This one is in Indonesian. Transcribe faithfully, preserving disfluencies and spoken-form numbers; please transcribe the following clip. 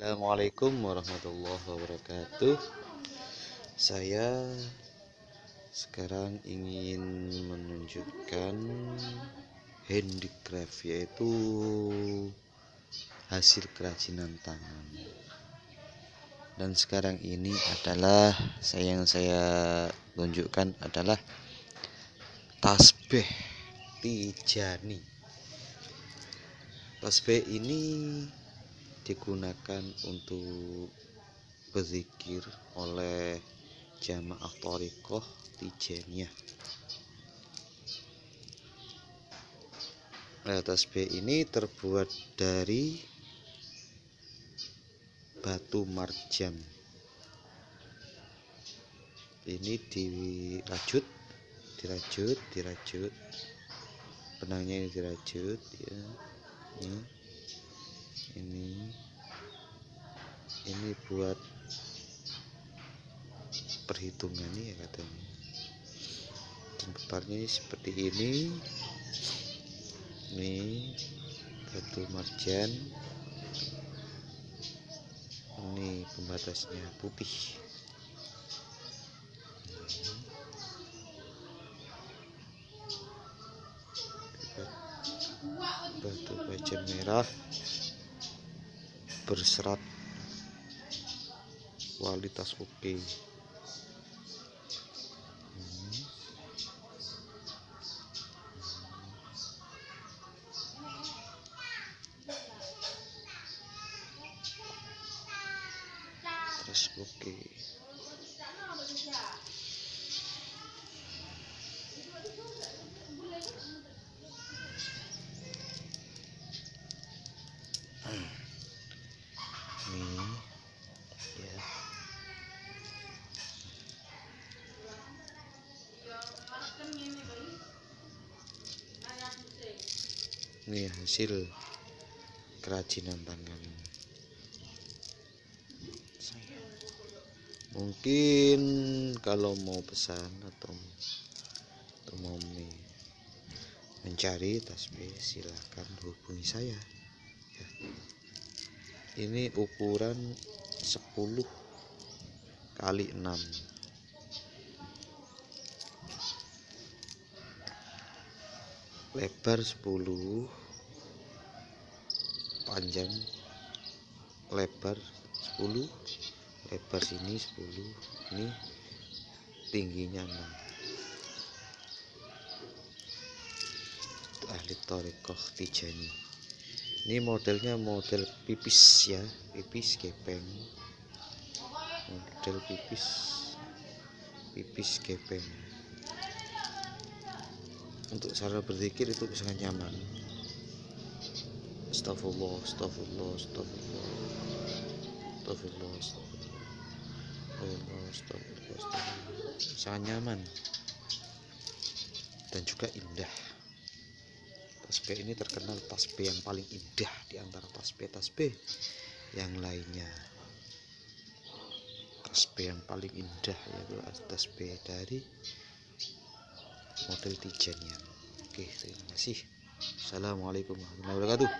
Assalamualaikum warahmatullahi wabarakatuh. Saya sekarang ingin menunjukkan handicraft, yaitu hasil kerajinan tangan. Dan sekarang ini adalah saya yang saya tunjukkan adalah tasbih Tijani. Tasbih ini digunakan untuk berzikir oleh jamaah thariqah Tijaniyah. Nah, tasbih ini terbuat dari batu marjan. Ini dirajut, dirajut, dirajut. Benangnya ini dirajut, ya. Ini. ini ini buat perhitungan ya katanya. Keparnya seperti ini, ini batu marjan, ini pembatasnya putih. Ini batu bajan merah berserat, kualitas oke. Okay. Hmm. Terus oke. Okay. Ini hasil kerajinan tangan saya. Mungkin kalau mau pesan atau, atau mau mencari tasbih, silahkan hubungi saya ya. Ini ukuran sepuluh kali enam. Lebar sepuluh, panjang lebar sepuluh, lebar sini sepuluh, ini tingginya enam. Itu ahli thariqah Tijani. Ini modelnya model pipis ya, pipis gepeng, model pipis pipis gepeng. Untuk cara berzikir itu sangat nyaman. Astagfirullah, astagfirullah, astagfirullah, astagfirullah, astagfirullah, astagfirullah, sangat nyaman dan juga indah. Tasbih ini terkenal tasbih yang paling indah di antara tasbih-tasbih yang lainnya. Tasbih yang paling indah yaitu tasbih dari model Tijaniyah. Oke, terima kasih. Assalamualaikum warahmatullahi wabarakatuh.